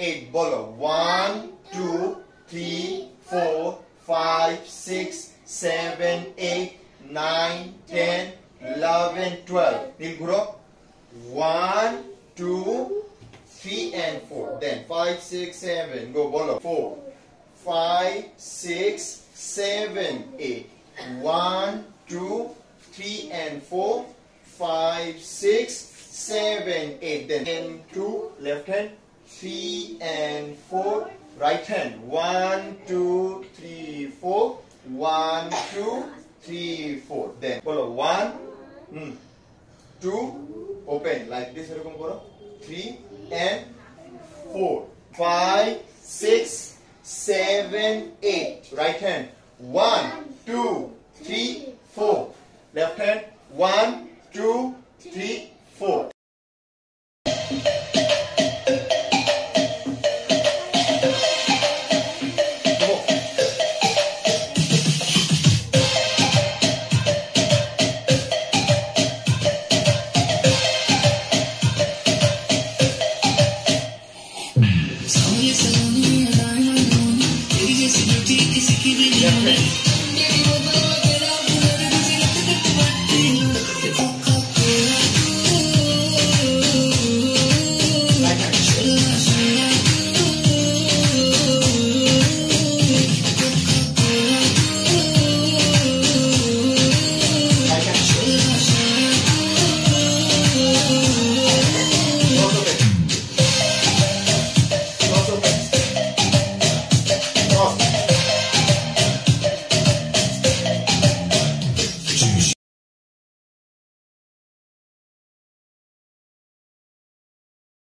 8 bolo. 1, 2, 3, 4, 5, 6, 7, 8, 9, 10, 11, 12. Nil group. 1, 2, 3 and 4. Then 5, 6, 7. Go bolo. 4, 5, 6, 7, 8. 1, 2, 3 and 4. 5, 6, 7, 8. Then 10, 2, left hand. 3 and 4, right hand. 1, 2, 3, 4. 1, 2, 3, 4. Then follow 1, 2, open like this. 3 and 4. 5, 6, 7, 8. Right hand. 1, 2, 3, 4. Left hand. 1, 2, 3, 4. Yes,